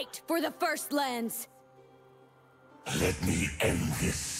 Fight for the First Lands! Let me end this.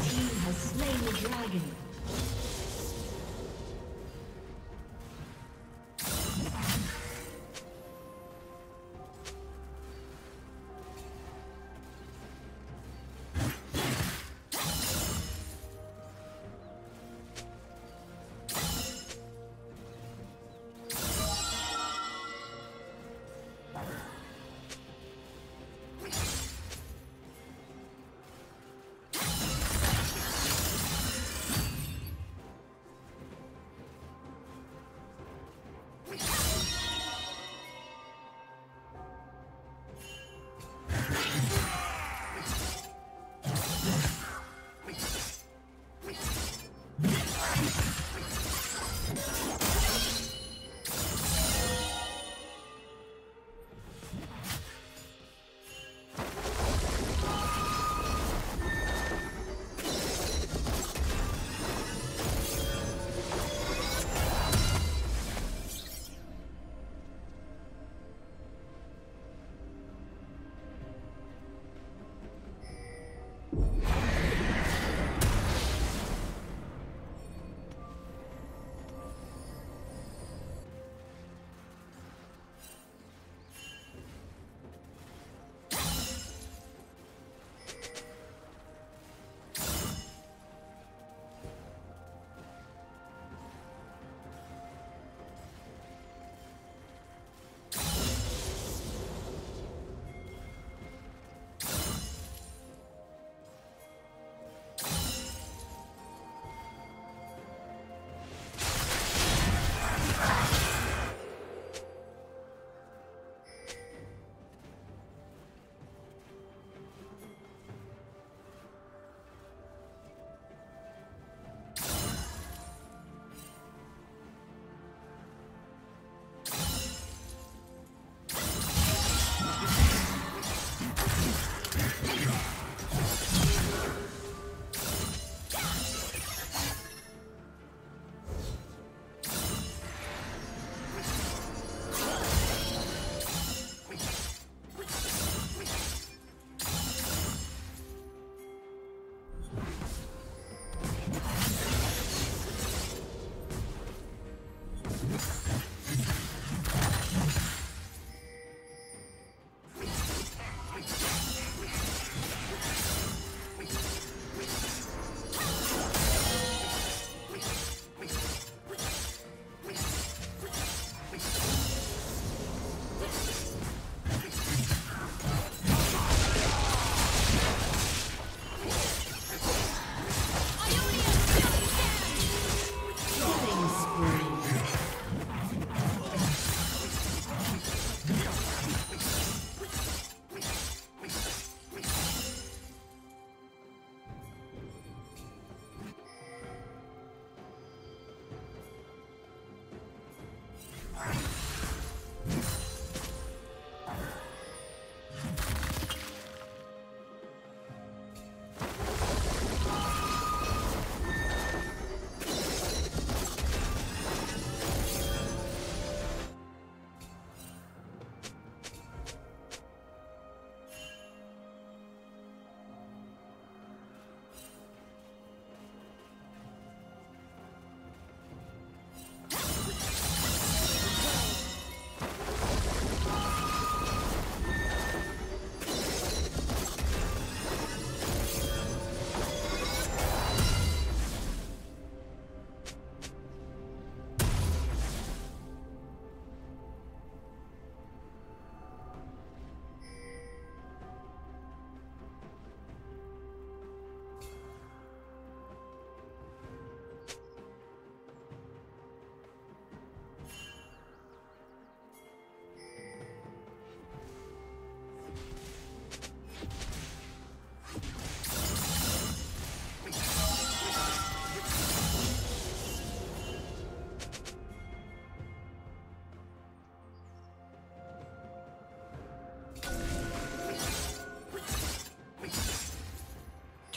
team has slain the dragon.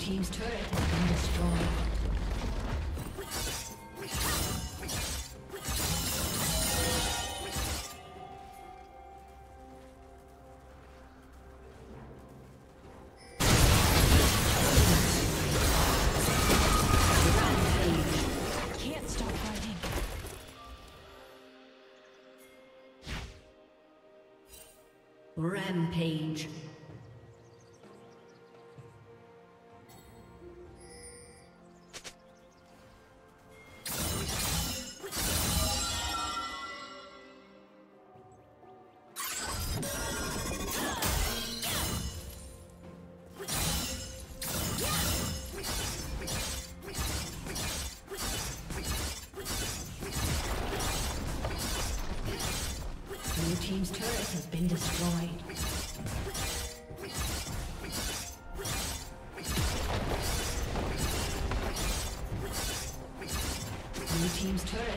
team's turret has been destroyed. Rampage. Team's turret has been destroyed. Blue team's turret has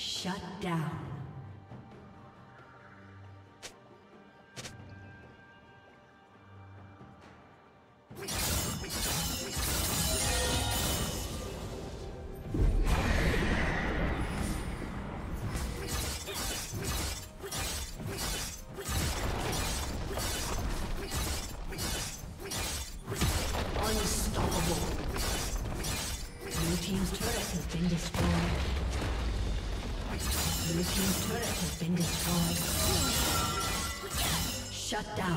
Shut down. Shut down.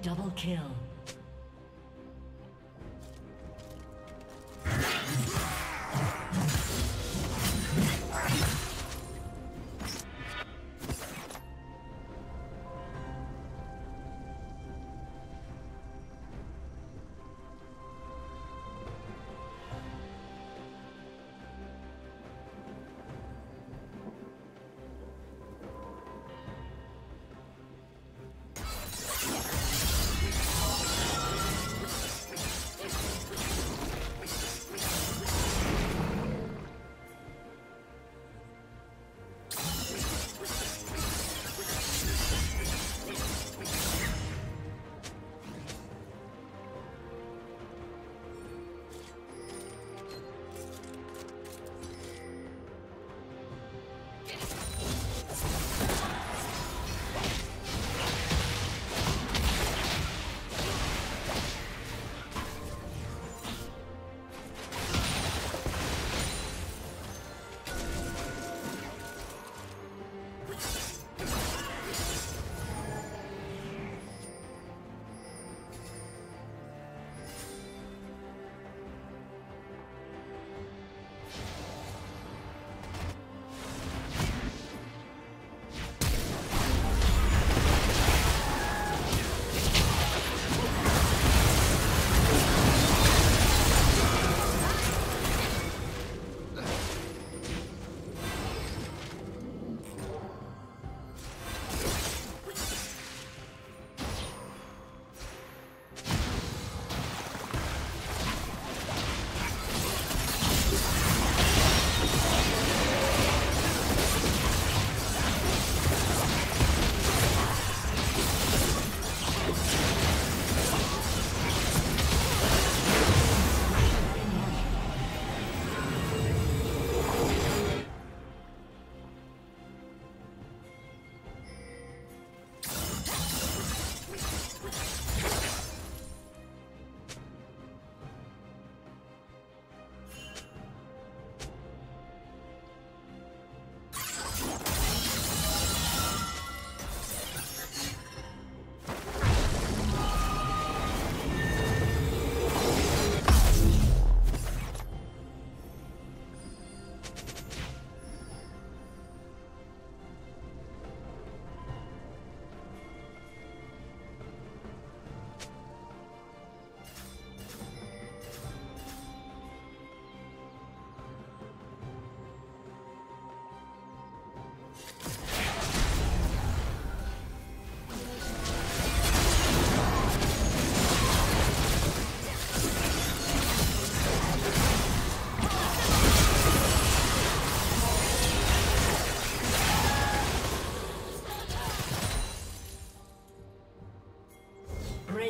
Double kill.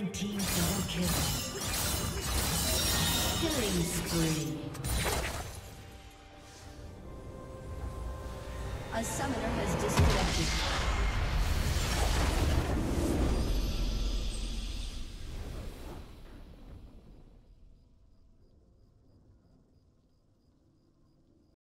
Red team double kill. Killing spree. A summoner has disconnected.